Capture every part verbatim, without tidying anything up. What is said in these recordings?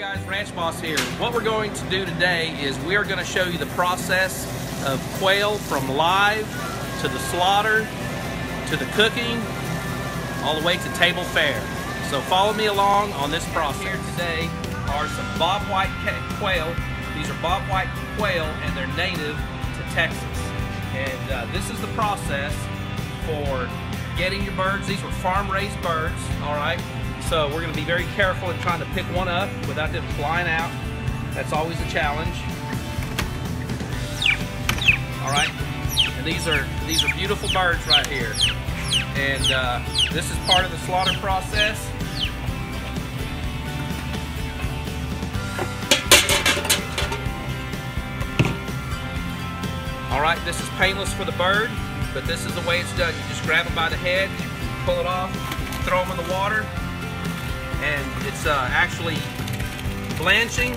guys, Ranch Boss here. What we're going to do today is we are going to show you the process of quail from live to the slaughter to the cooking all the way to table fare. So follow me along on this process. Here today are some bobwhite quail. These are bobwhite quail and they're native to Texas. And uh, this is the process for getting your birds. These were farm-raised birds, all right? So we're going to be very careful in trying to pick one up without them flying out. That's always a challenge. All right, and these are these are beautiful birds right here. And uh, this is part of the slaughter process. All right, this is painless for the bird, but this is the way it's done. You just grab them by the head, pull it off, throw them in the water. And it's uh, actually blanching.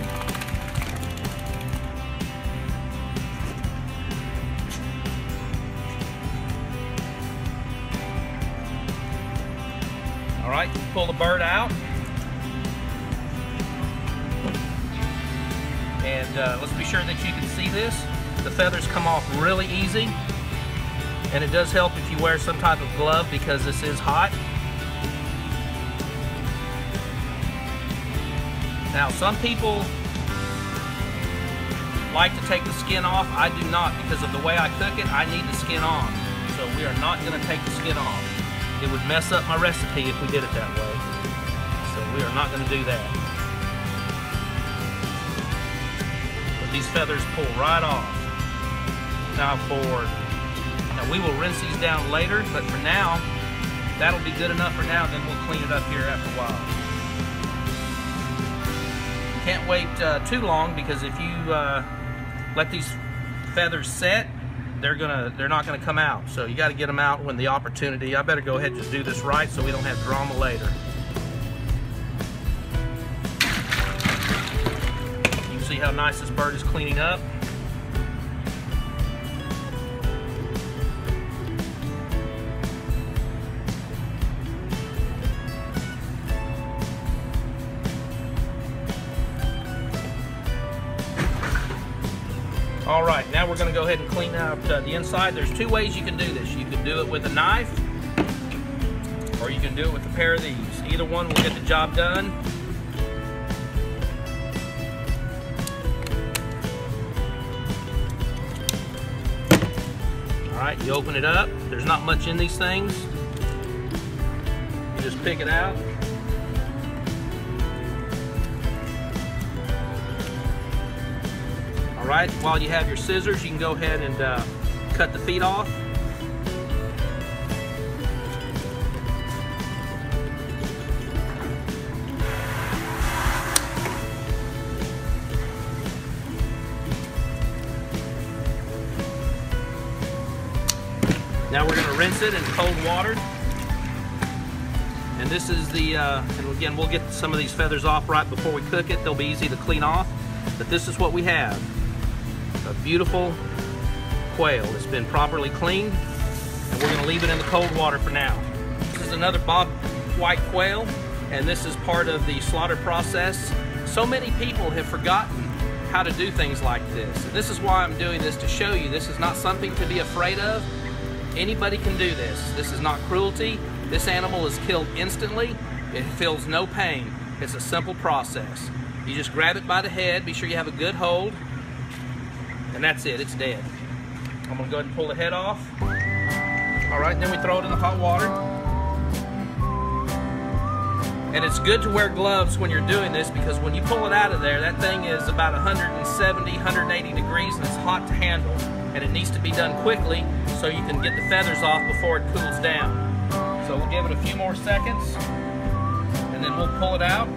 All right, pull the bird out. And uh, let's be sure that you can see this. The feathers come off really easy. And it does help if you wear some type of glove because this is hot. Now, some people like to take the skin off. I do not, because of the way I cook it, I need the skin on. So we are not gonna take the skin off. It would mess up my recipe if we did it that way. So we are not gonna do that. But these feathers pull right off. Now for, now we will rinse these down later, but for now, that'll be good enough for now, then we'll clean it up here after a while. Can't wait uh, too long because if you uh, let these feathers set, they're gonna they're not gonna come out. So you got to get them out when the opportunity. I better go ahead and just do this right so we don't have drama later. You can see how nice this bird is cleaning up. All right, now we're going to go ahead and clean out uh, the inside. There's two ways you can do this. You can do it with a knife, or you can do it with a pair of these. Either one will get the job done. All right, you open it up. There's not much in these things. You just pick it out. All right, while you have your scissors, you can go ahead and uh, cut the feet off. Now we're going to rinse it in cold water. And this is the, uh, and again, we'll get some of these feathers off right before we cook it. They'll be easy to clean off, but this is what we have. A beautiful quail. It's been properly cleaned, and we're going to leave it in the cold water for now. This is another bobwhite quail, and this is part of the slaughter process. So many people have forgotten how to do things like this. And this is why I'm doing this, to show you this is not something to be afraid of. Anybody can do this. This is not cruelty. This animal is killed instantly. It feels no pain. It's a simple process. You just grab it by the head. Be sure you have a good hold. And that's it, it's dead. I'm gonna go ahead and pull the head off. All right, then we throw it in the hot water. And it's good to wear gloves when you're doing this because when you pull it out of there, that thing is about one seventy, one eighty degrees and it's hot to handle. And it needs to be done quickly so you can get the feathers off before it cools down. So we'll give it a few more seconds and then we'll pull it out.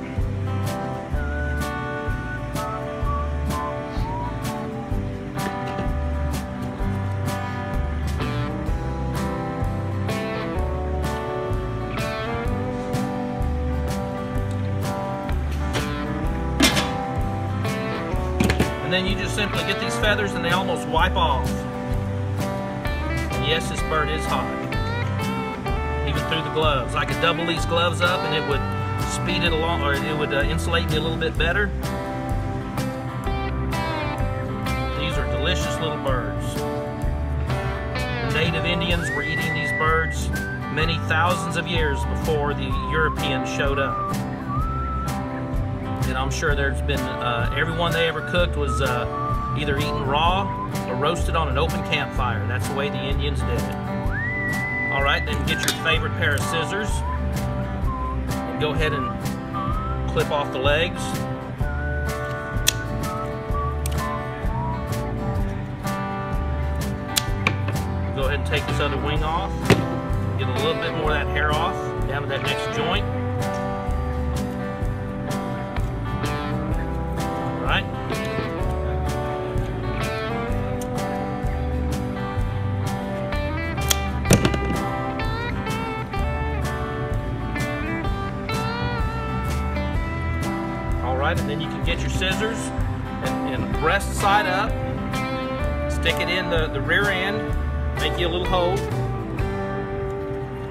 And then you just simply get these feathers and they almost wipe off. And yes, this bird is hot. Even through the gloves. I could double these gloves up and it would speed it along, or it would uh, insulate me a little bit better. These are delicious little birds. The native Indians were eating these birds many thousands of years before the Europeans showed up. And I'm sure there's been, uh, everyone they ever cooked was uh, either eaten raw or roasted on an open campfire. That's the way the Indians did it. All right, then get your favorite pair of scissors. And go ahead and clip off the legs. Go ahead and take this other wing off. Get a little bit more of that hair off, down to that next joint. And then you can get your scissors and, and breast side up, stick it in the, the rear end, make you a little hole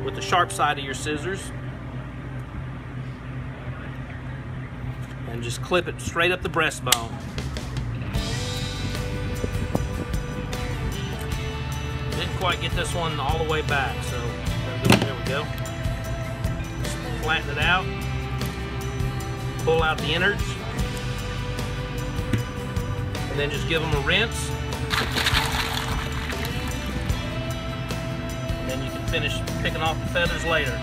with the sharp side of your scissors, and just clip it straight up the breastbone. Didn't quite get this one all the way back, so there we go. Just flatten it out. Pull out the innards, and then just give them a rinse, and then you can finish picking off the feathers later.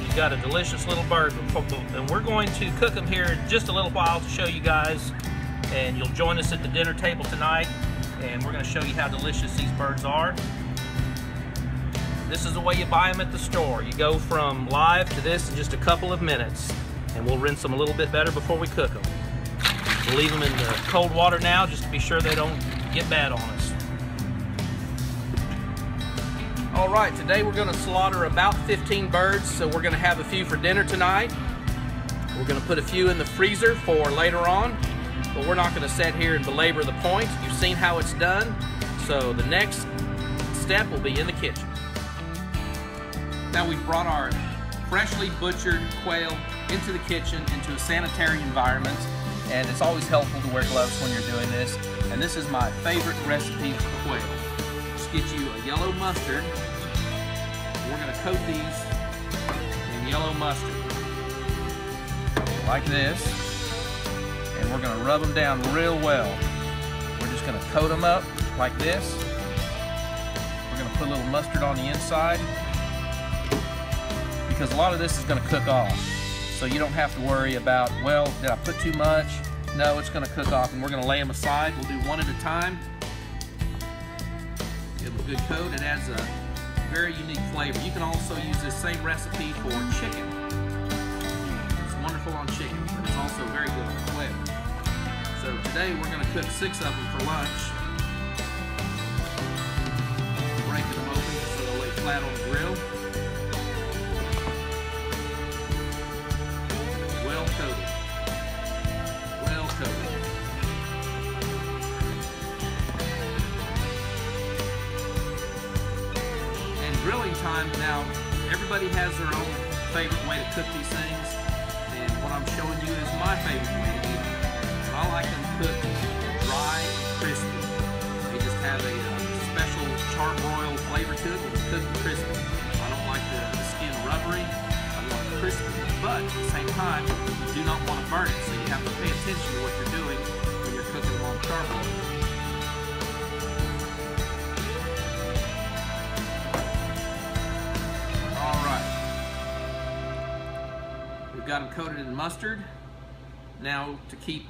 You've got a delicious little bird, and we're going to cook them here in just a little while to show you guys, and you'll join us at the dinner table tonight, and we're going to show you how delicious these birds are. This is the way you buy them at the store. You go from live to this in just a couple of minutes, and we'll rinse them a little bit better before we cook them. We'll leave them in the cold water now just to be sure they don't get bad on us. All right, today we're gonna slaughter about fifteen birds, so we're gonna have a few for dinner tonight. We're gonna put a few in the freezer for later on, but we're not gonna sit here and belabor the point. You've seen how it's done, so the next step will be in the kitchen. Now we've brought our freshly butchered quail into the kitchen, into a sanitary environment, and it's always helpful to wear gloves when you're doing this. And this is my favorite recipe for quail. Just get you a yellow mustard. We're gonna coat these in yellow mustard, like this. And we're gonna rub them down real well. We're just gonna coat them up like this. We're gonna put a little mustard on the inside, because a lot of this is going to cook off, so you don't have to worry about, well, did I put too much? No, it's going to cook off, and we're going to lay them aside. We'll do one at a time. Give them a good coat. It has a very unique flavor. You can also use this same recipe for chicken. It's wonderful on chicken, but it's also very good on quail. So today we're going to cook six of them for lunch. Breaking them open so they'll lay flat on the grill. Coated. Well coated. And grilling time now, everybody has their own favorite way to cook these things, and what I'm showing you is my favorite way to eat them. I like them cooked dry and crispy. They just have a uh, special charbroiled flavor to it, but it's cooked and crispy. I don't like the, the skin rubbery. I want it crispy, but at the same time, you do not want to burn it, so you have to pay attention to what you're doing when you're cooking them on charcoal. All right, we've got them coated in mustard. Now, to keep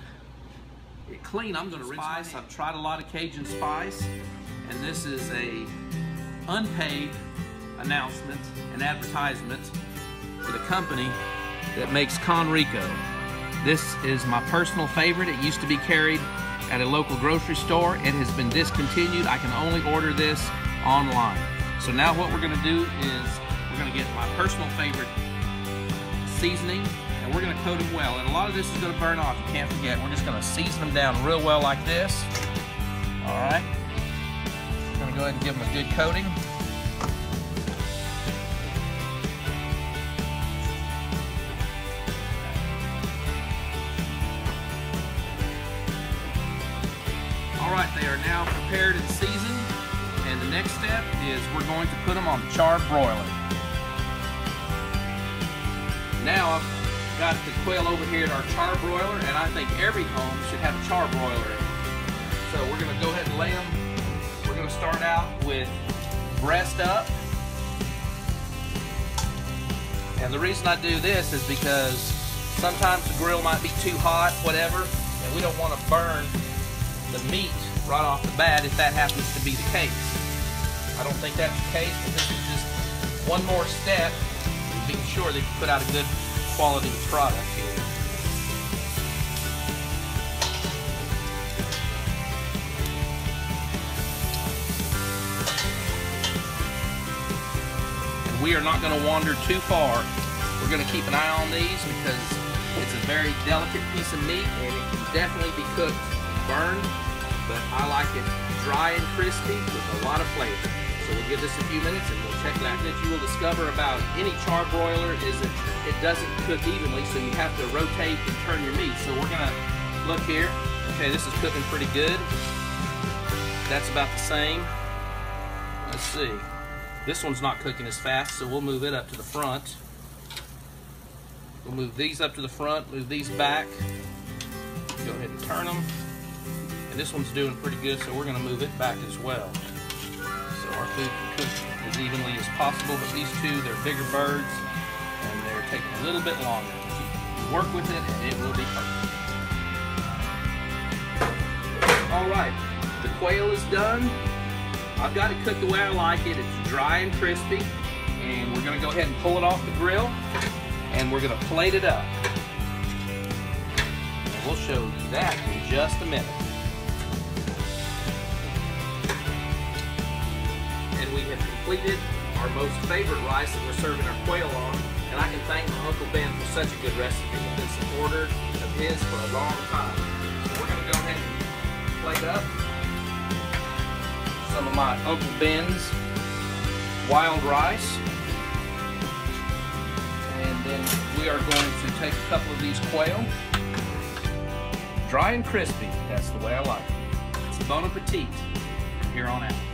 it clean, I'm going to rinse my hands. I've tried a lot of Cajun spice, and this is a unpaid announcement and advertisement for the company that makes Conrico. This is my personal favorite. It used to be carried at a local grocery store. It has been discontinued. I can only order this online. So now what we're gonna do is we're gonna get my personal favorite seasoning, and we're gonna coat them well. And a lot of this is gonna burn off, you can't forget. We're just gonna season them down real well like this. All right, I'm gonna go ahead and give them a good coating. prepared and seasoned. And the next step is we're going to put them on char broiler. Now I've got the quail over here at our char broiler, and I think every home should have a char broiler in it. So we're going to go ahead and lay them. We're going to start out with breast up. And the reason I do this is because sometimes the grill might be too hot, whatever, and we don't want to burn the meat right off the bat if that happens to be the case. I don't think that's the case, but this is just one more step to be sure that you put out a good quality product here. We are not going to wander too far. We're going to keep an eye on these because it's a very delicate piece of meat and it can definitely be cooked and burned, but I like it dry and crispy with a lot of flavor. So we'll give this a few minutes and we'll check it out. That you will discover about any char broiler is that it doesn't cook evenly, so you have to rotate and turn your meat. So we're going to look here. Okay, this is cooking pretty good. That's about the same. Let's see. This one's not cooking as fast, so we'll move it up to the front. We'll move these up to the front, move these back. Go ahead and turn them. And this one's doing pretty good, so we're going to move it back as well. So our food can cook as evenly as possible, but these two, they're bigger birds, and they're taking a little bit longer. You work with it, and it will be perfect. All right, the quail is done. I've got it cooked the way I like it. It's dry and crispy, and we're going to go ahead and pull it off the grill, and we're going to plate it up. And we'll show you that in just a minute. And we have completed our most favorite rice that we're serving our quail on, and I can thank my Uncle Ben for such a good recipe. I've been a supporter of his for a long time. So we're going to go ahead and plate up some of my Uncle Ben's wild rice. And then we are going to take a couple of these quail. Dry and crispy, that's the way I like it. It's bon appetit here on out.